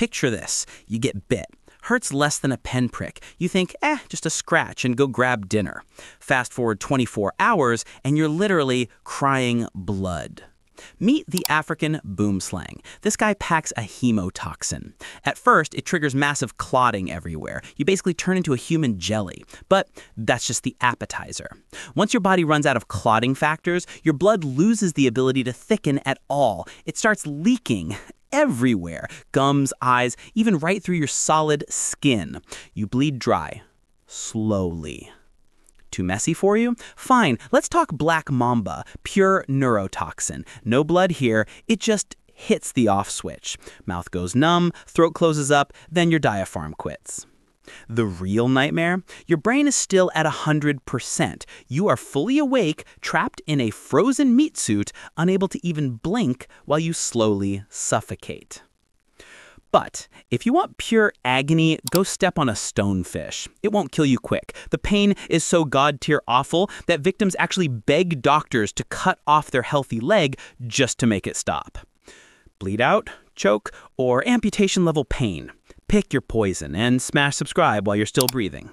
Picture this. You get bit. Hurts less than a pinprick. You think, just a scratch, and go grab dinner. Fast forward 24 hours, and you're literally crying blood. Meet the African boomslang. This guy packs a hemotoxin. At first, it triggers massive clotting everywhere. You basically turn into a human jelly. But that's just the appetizer. Once your body runs out of clotting factors, your blood loses the ability to thicken at all. It starts leaking everywhere. Gums, eyes, even right through your solid skin. You bleed dry. Slowly. Too messy for you? Fine, let's talk black mamba, pure neurotoxin. No blood here, it just hits the off switch. Mouth goes numb, throat closes up, then your diaphragm quits. The real nightmare? Your brain is still at 100%. You are fully awake, trapped in a frozen meat suit, unable to even blink while you slowly suffocate. But if you want pure agony, go step on a stonefish. It won't kill you quick. The pain is so god-tier awful that victims actually beg doctors to cut off their healthy leg just to make it stop. Bleed out, choke, or amputation-level pain. Pick your poison and smash subscribe while you're still breathing.